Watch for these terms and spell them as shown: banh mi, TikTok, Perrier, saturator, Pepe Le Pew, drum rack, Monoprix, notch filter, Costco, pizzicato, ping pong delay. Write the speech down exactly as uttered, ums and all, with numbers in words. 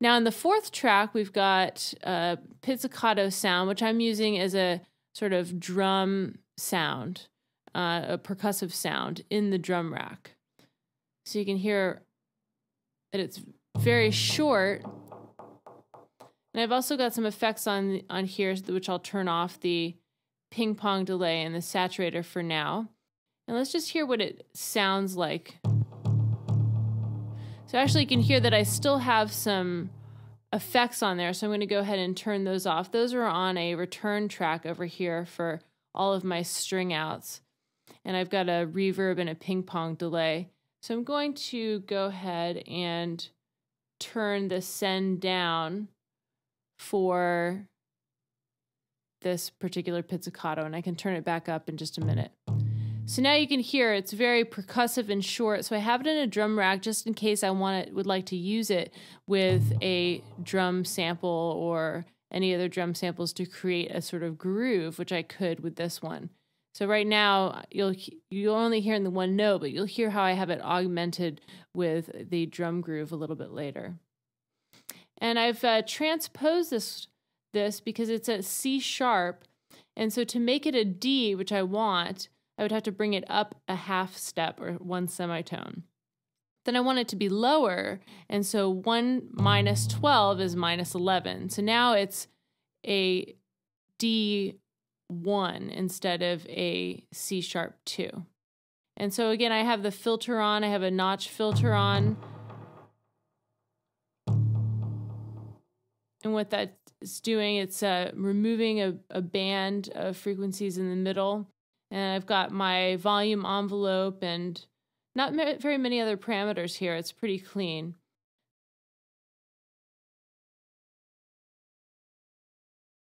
Now in the fourth track, we've got a pizzicato sound, which I'm using as a sort of drum sound, uh, a percussive sound in the drum rack. So you can hear that it's very short. And I've also got some effects on, on here, which I'll turn off the ping pong delay and the saturator for now. And let's just hear what it sounds like. So actually you can hear that I still have some effects on there, so I'm going to go ahead and turn those off. Those are on a return track over here for all of my string outs. And I've got a reverb and a ping pong delay. So I'm going to go ahead and turn the send down for this particular pizzicato, and I can turn it back up in just a minute. So now you can hear it's very percussive and short. So I have it in a drum rack just in case I want it, would like to use it with a drum sample or any other drum samples to create a sort of groove, which I could with this one. So right now you'll you'll only hear in the one note, but you'll hear how I have it augmented with the drum groove a little bit later. And I've uh, transposed this this because it's a C sharp, and so to make it a D, which I want, I would have to bring it up a half step or one semitone. Then I want it to be lower, and so one minus twelve is minus eleven. So now it's a D one instead of a C sharp two. And so again, I have the filter on, I have a notch filter on. And what that's doing, it's uh, removing a, a band of frequencies in the middle. And I've got my volume envelope and not very many other parameters here. It's pretty clean.